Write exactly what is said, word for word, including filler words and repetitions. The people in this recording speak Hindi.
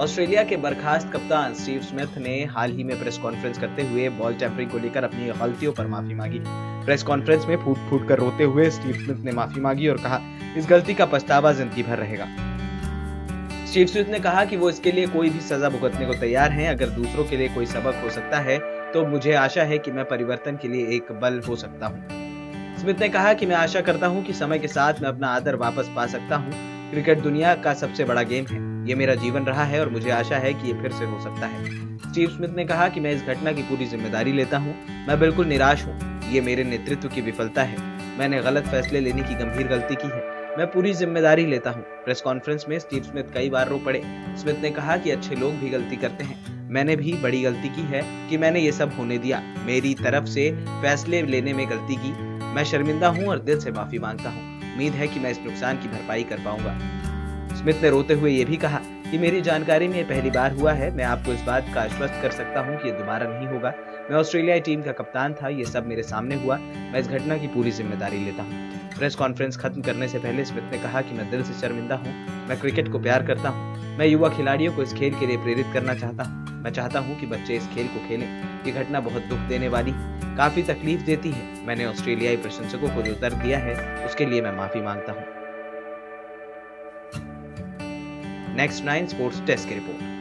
ऑस्ट्रेलिया के बर्खास्त कप्तान स्टीव स्मिथ ने हाल ही में प्रेस कॉन्फ्रेंस करते हुए बॉल टैंपरिंग को लेकर अपनी गलतियों पर माफी मांगी। प्रेस कॉन्फ्रेंस में फूट फूट कर रोते हुए स्टीव स्मिथ ने माफी मांगी और कहा, इस गलती का पछतावा जिंदगी भर रहेगा। स्टीव स्मिथ ने कहा कि वो इसके लिए कोई भी सजा भुगतने को तैयार हैं। अगर दूसरों के लिए कोई सबक हो सकता है तो मुझे आशा है कि मैं परिवर्तन के लिए एक बल हो सकता हूँ। स्मिथ ने कहा कि मैं आशा करता हूं कि समय के साथ मैं अपना आदर वापस पा सकता हूं। क्रिकेट दुनिया का सबसे बड़ा गेम है। ये मेरा जीवन रहा है और मुझे आशा है कि ये फिर से हो सकता है। स्टीव स्मिथ ने कहा कि मैं इस घटना की पूरी जिम्मेदारी लेता हूं। मैं बिल्कुल निराश हूं। ये मेरे नेतृत्व की विफलता है। मैंने गलत फैसले लेने की गंभीर गलती की है। मैं पूरी जिम्मेदारी लेता हूं। प्रेस कॉन्फ्रेंस में स्टीव स्मिथ कई बार रो पड़े। स्मिथ ने कहा कि अच्छे लोग भी गलती करते हैं। मैंने भी बड़ी गलती की है कि मैंने ये सब होने दिया। मेरी तरफ से फैसले लेने में गलती की। मैं शर्मिंदा हूं और दिल से माफी मांगता हूं। उम्मीद है कि मैं इस नुकसान की भरपाई कर पाऊंगा। स्मिथ ने रोते हुए ये भी कहा कि मेरी जानकारी में ये पहली बार हुआ है। मैं आपको इस बात का आश्वस्त कर सकता हूं कि ये दोबारा नहीं होगा। मैं ऑस्ट्रेलियाई टीम का कप्तान था। ये सब मेरे सामने हुआ। मैं इस घटना की पूरी जिम्मेदारी लेता हूँ। प्रेस कॉन्फ्रेंस खत्म करने से पहले स्मिथ ने कहा कि मैं दिल से शर्मिंदा हूँ। मैं क्रिकेट को प्यार करता हूँ। मैं युवा खिलाड़ियों को इस खेल के लिए प्रेरित करना चाहता हूँ। मैं चाहता हूँ कि बच्चे इस खेल को खेलें। ये घटना बहुत दुख देने वाली है, काफी तकलीफ देती है। मैंने ऑस्ट्रेलियाई प्रशंसकों को जो दर्द दिया है उसके लिए मैं माफी मांगता हूँ। नेक्स्ट नाइन स्पोर्ट्स डेस्क की रिपोर्ट।